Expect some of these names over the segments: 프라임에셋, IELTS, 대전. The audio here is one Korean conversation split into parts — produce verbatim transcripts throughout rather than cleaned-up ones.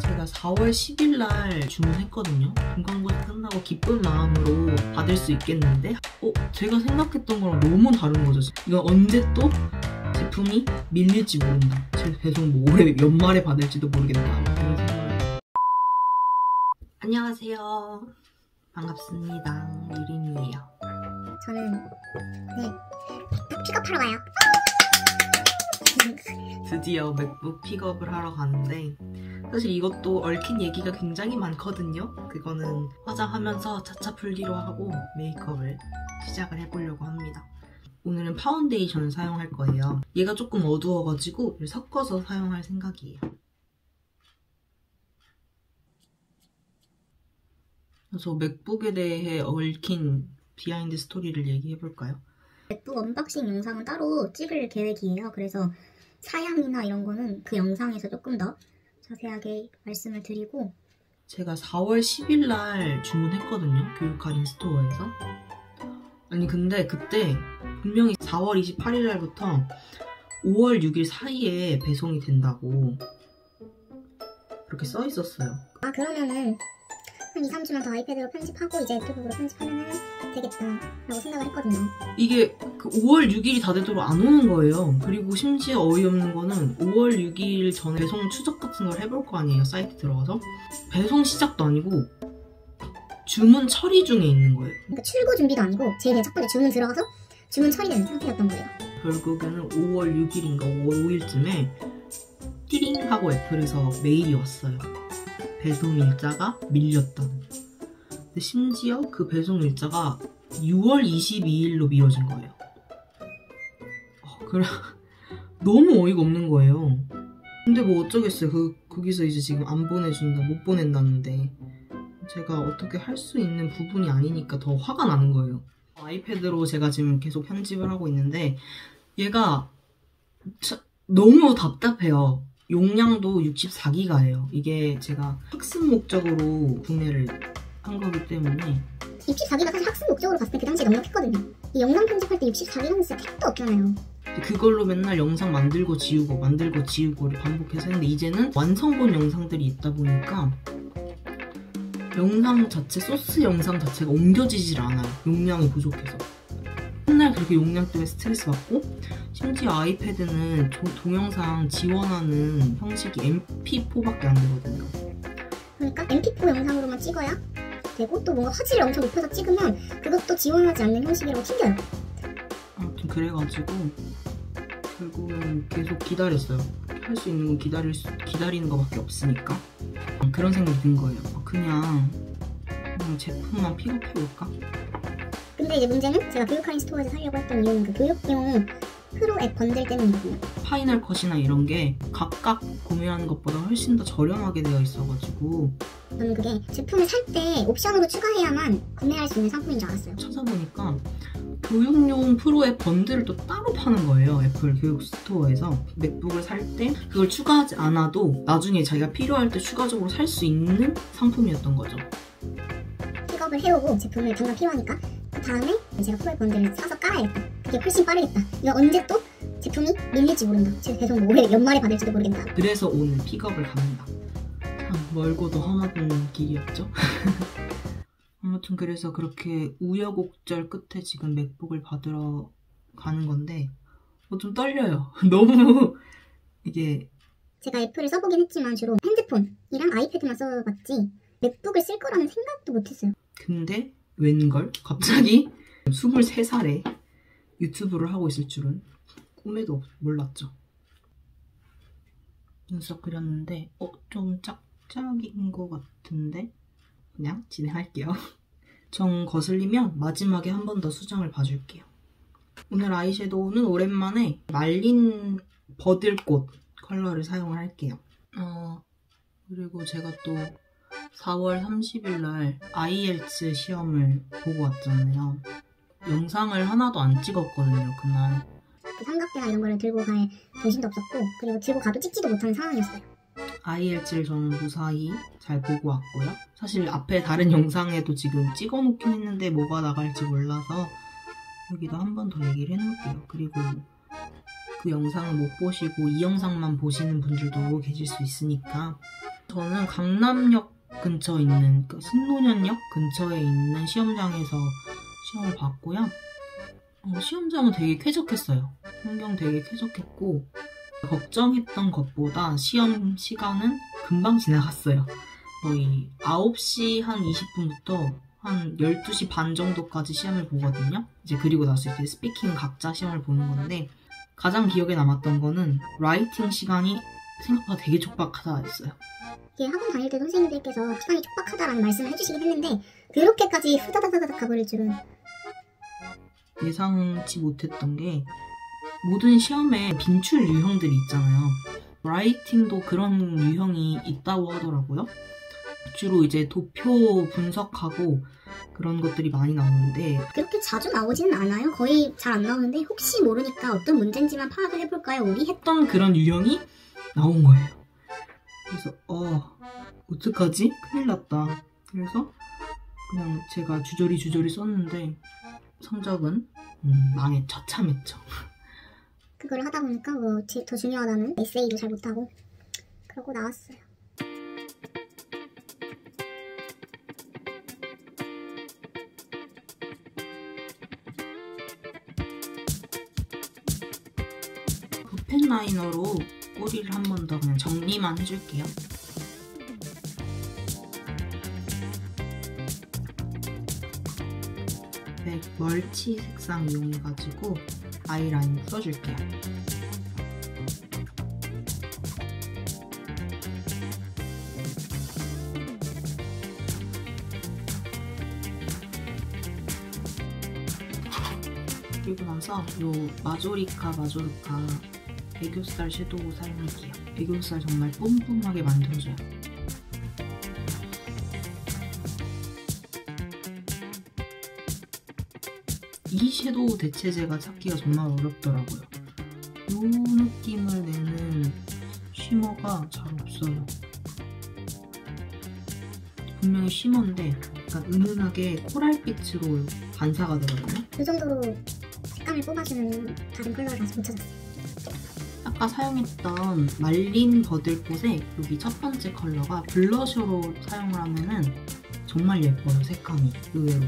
제가 사월 십일날 주문했거든요. 중간고사 끝나고 기쁜 마음으로 받을 수 있겠는데 어? 제가 생각했던 거랑 너무 다른 거죠. 이건 언제 또 제품이 밀릴지 모른다. 제 배송 뭐 올해 연말에 받을지도 모르겠다. 안녕하세요. 반갑습니다. 유림이에요. 저는 네 맥북 픽업하러 가요. 드디어 맥북 픽업을 하러 가는데 사실 이것도 얽힌 얘기가 굉장히 많거든요. 그거는 화장하면서 차차 풀기로 하고 메이크업을 시작을 해보려고 합니다. 오늘은 파운데이션을 사용할 거예요. 얘가 조금 어두워가지고 섞어서 사용할 생각이에요. 그래서 맥북에 대해 얽힌 비하인드 스토리를 얘기해볼까요? 맥북 언박싱 영상은 따로 찍을 계획이에요. 그래서 사양이나 이런 거는 그 영상에서 조금 더 자세하게 말씀을 드리고, 제가 사월 십일날 주문했거든요. 교육할인 스토어에서. 아니 근데 그때 분명히 사월 이십팔일날부터 오월 육일 사이에 배송이 된다고 그렇게 써 있었어요. 아 그러면은 한 이, 삼주만 더 아이패드로 편집하고 이제 노트북으로 편집하면 되겠다 라고 생각을 했거든요. 이게 그 오월 육일이 다 되도록 안 오는 거예요. 그리고 심지어 어이없는 거는 오월 육일 전에 배송 추적 같은 걸 해볼 거 아니에요. 사이트 들어가서. 배송 시작도 아니고 주문 처리 중에 있는 거예요. 그러니까 출고 준비도 아니고 제일 첫 번째 주문 들어가서 주문 처리되는 상태였던 거예요. 결국에는 오월 육일인가 오월 오일쯤에 띠링 하고 애플에서 메일이 왔어요. 배송 일자가 밀렸다는. 근데 심지어 그 배송 일자가 유월 이십이일로 미뤄진 거예요. 어, 그래 너무 어이가 없는 거예요. 근데 뭐 어쩌겠어요. 그, 거기서 이제 지금 안 보내준다, 못 보낸다는데 제가 어떻게 할 수 있는 부분이 아니니까 더 화가 나는 거예요. 아이패드로 제가 지금 계속 편집을 하고 있는데 얘가 차, 너무 답답해요. 용량도 육십사 기가예요. 이게 제가 학습 목적으로 구매를 한 거기 때문에 육십사 기가 사실 학습 목적으로 봤을 때 그 당시에 넉넉했거든요. 이 영상 편집할 때 육십사 기가는 진짜 택도 없잖아요. 그걸로 맨날 영상 만들고 지우고 만들고 지우고를 반복해서 했는데 이제는 완성본 영상들이 있다 보니까 영상 자체, 소스 영상 자체가 옮겨지질 않아요. 용량이 부족해서. 맨날 그렇게 용량 때문에 스트레스 받고, 심지어 아이패드는 동영상 지원하는 형식이 엠피포밖에 안 되거든요. 그러니까 엠피포 영상으로만 찍어야 되고, 또 뭔가 화질을 엄청 높여서 찍으면 그것도 지원하지 않는 형식이라고 튕겨요. 아무튼 그래가지고 결국은 계속 기다렸어요. 할 수 있는 건 기다릴 수, 기다리는 거밖에 없으니까. 그런 생각이 든 거예요. 그냥, 그냥 제품만 픽업해볼까? 근데 이제 문제는 제가 교육할인 스토어에서 사려고 했던 이유는 그 교육용 프로 앱 번들 때문이거든요. 파이널 컷이나 이런 게 각각 구매하는 것보다 훨씬 더 저렴하게 되어 있어가지고 저는 그게 제품을 살 때 옵션으로 추가해야만 구매할 수 있는 상품인 줄 알았어요. 찾아보니까 교육용 프로 앱 번들을 또 따로 파는 거예요. 애플 교육 스토어에서. 맥북을 살 때 그걸 추가하지 않아도 나중에 자기가 필요할 때 추가적으로 살 수 있는 상품이었던 거죠. 픽업을 해오고 제품을 당장 필요하니까 그 다음에 제가 프로 앱 번들을 사서 깔아야겠다. 그게 훨씬 빠르겠다. 이거 언제 또 제품이 밀릴지 모른다. 제 배송 뭐 올해 연말에 받을지도 모르겠다. 그래서 오늘 픽업을 갑니다. 참 멀고도 험한 길이었죠. 아무튼 그래서 그렇게 우여곡절 끝에 지금 맥북을 받으러 가는 건데 어, 좀 떨려요. 너무 이게 제가 애플을 써보긴 했지만 주로 핸드폰이랑 아이패드만 써봤지 맥북을 쓸 거라는 생각도 못했어요. 근데 웬걸? 갑자기 스물세 살에 유튜브를 하고 있을 줄은 꿈에도 몰랐죠. 눈썹 그렸는데 어? 좀 짝짝인 것 같은데? 그냥 진행할게요. 정 거슬리면 마지막에 한 번 더 수정을 봐줄게요. 오늘 아이섀도우는 오랜만에 말린 버들꽃 컬러를 사용을 할게요. 어, 그리고 제가 또 사월 삼십일날 아이엘츠 시험을 보고 왔잖아요. 영상을 하나도 안 찍었거든요, 그날. 그 삼각대나 이런 거를 들고 갈 정신도 없었고 그리고 들고 가도 찍지도 못하는 상황이었어요. 아이엘츠를 저는 무사히 잘 보고 왔고요. 사실 앞에 다른 영상에도 지금 찍어놓긴 했는데 뭐가 나갈지 몰라서 여기도 한 번 더 얘기를 해놓을게요. 그리고 그 영상을 못 보시고 이 영상만 보시는 분들도 계실 수 있으니까 저는 강남역 근처에 있는 그 신논현역 근처에 있는 시험장에서 시험을 봤고요. 어, 시험장은 되게 쾌적했어요. 환경 되게 쾌적했고 걱정했던 것보다 시험 시간은 금방 지나갔어요. 거의 아홉 시 한 이십 분부터 한 열두 시 반 정도까지 시험을 보거든요. 이제 그리고 나서 이제 스피킹 각자 시험을 보는 건데 가장 기억에 남았던 거는 라이팅 시간이 생각보다 되게 촉박하다였어요. 예, 학원 다닐 때도 선생님들께서 시간이 촉박하다라는 말씀을 해주시긴 했는데 그렇게까지 후다다다닥 가버릴 줄은 예상치 못했던 게 모든 시험에 빈출 유형들이 있잖아요. 라이팅도 그런 유형이 있다고 하더라고요. 주로 이제 도표 분석하고 그런 것들이 많이 나오는데 그렇게 자주 나오지는 않아요. 거의 잘 안 나오는데 혹시 모르니까 어떤 문제인지만 파악을 해볼까요 우리? 했던 그런 유형이 나온 거예요. 그래서 어, 어떡하지? 큰일 났다. 그래서 그냥 제가 주저리 주저리 썼는데 성적은 음, 망에 처참했죠. 그걸 하다 보니까 뭐 더 중요하다는 에세이도 잘 못하고 그러고 나왔어요. 펜라이너로 꼬리를 한 번 더 그냥 정리만 해줄게요. 네, 멀치 색상 이용해가지고 아이라인 풀어줄게요. 그리고 나서 요 마조리카 마조르카 애교살 섀도우 사용할게요. 애교살 정말 뿜뿜하게 만들어줘요. 이 섀도우 대체제가 찾기가 정말 어렵더라고요. 이 느낌을 내는 쉬머가 잘 없어요. 분명히 쉬머인데 약간 은은하게 코랄빛으로 반사가 되거든요. 이 정도로 색감을 뽑아주는 다른 컬러를 아직 못 찾았어요. 아까 사용했던 말린 버들꽃의 여기 첫 번째 컬러가 블러셔로 사용을 하면은 정말 예뻐요. 색감이 의외로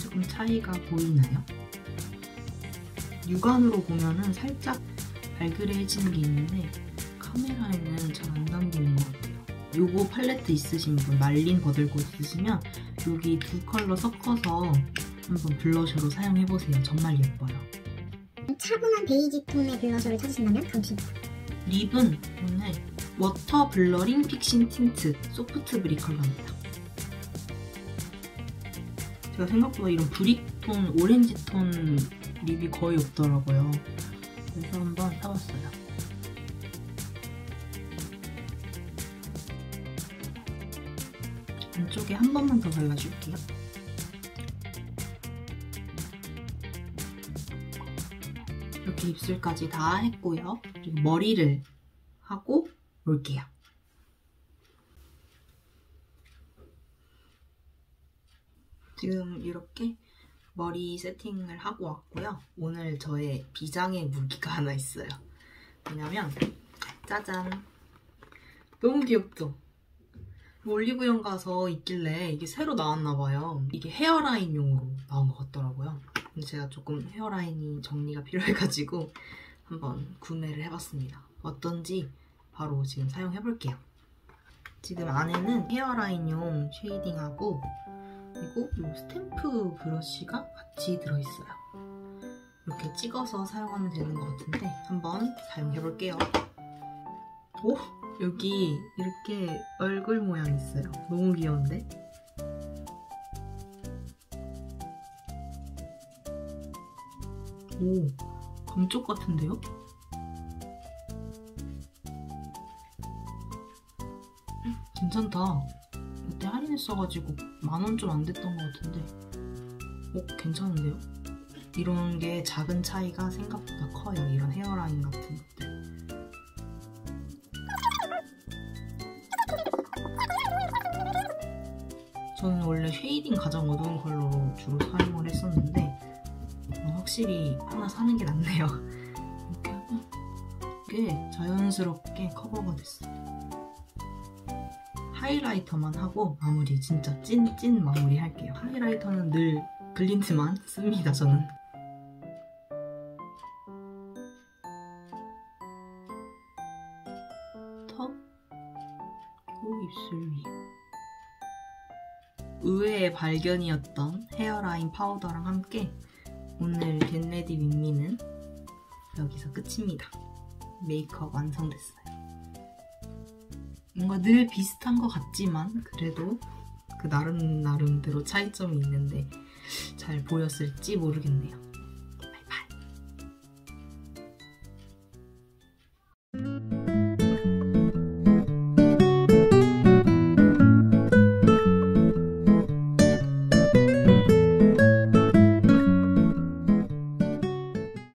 조금 차이가 보이나요? 육안으로 보면은 살짝 발그레해지는 게 있는데 카메라에는 잘 안 담기는 것 같아요. 요거 팔레트 있으신 분, 말린 버들꽃 있으시면 여기 두 컬러 섞어서 한번 블러셔로 사용해보세요. 정말 예뻐요. 차분한 베이지 톤의 블러셔를 찾으신다면 감사합니다. 립은 오늘 워터 블러링 픽싱 틴트 소프트 브릭 컬러입니다. 제가 생각보다 이런 브릭 톤, 오렌지 톤 립이 거의 없더라고요. 그래서 한번 사봤어요. 안쪽에 한 번만 더 발라줄게요. 이렇게 입술까지 다 했고요. 그리고 머리를 하고 올게요. 지금 이렇게 머리 세팅을 하고 왔고요. 오늘 저의 비장의 무기가 하나 있어요. 왜냐면 짜잔! 너무 귀엽죠? 올리브영 가서 있길래 이게 새로 나왔나봐요. 이게 헤어라인용으로 나온 것 같더라고요. 제가 조금 헤어라인이 정리가 필요해가지고 한번 구매를 해봤습니다. 어떤지 바로 지금 사용해볼게요. 지금 안에는 헤어라인용 쉐이딩하고 그리고 이 스탬프 브러쉬가 같이 들어있어요. 이렇게 찍어서 사용하면 되는 것 같은데 한번 사용해볼게요. 오! 여기 이렇게 얼굴 모양 있어요. 너무 귀여운데? 오, 감쪽 같은데요? 괜찮다. 그때 할인했어가지고 만 원 좀 안 됐던 것 같은데 오, 괜찮은데요? 이런 게 작은 차이가 생각보다 커요. 이런 헤어라인 같은 것들. 저는 원래 쉐이딩 가장 어두운 컬러로 주로 사용을 했었는데 확실히 하나 사는 게 낫네요. 이렇게 하면 것들이 자연스럽게 커버가 됐어요. 하이라이터만 하고 마무리, 진짜 찐찐 마무리 할게요. 하이라이터는 늘 글린트만 씁니다, 저는. 턱, 코, 입술 위. 의외의 발견이었던 헤어라인 파우더랑 함께 오늘 겟레디 윗미는 여기서 끝입니다. 메이크업 완성됐어요. 뭔가 늘 비슷한 것 같지만 그래도 그 나름 나름대로 차이점이 있는데 잘 보였을지 모르겠네요.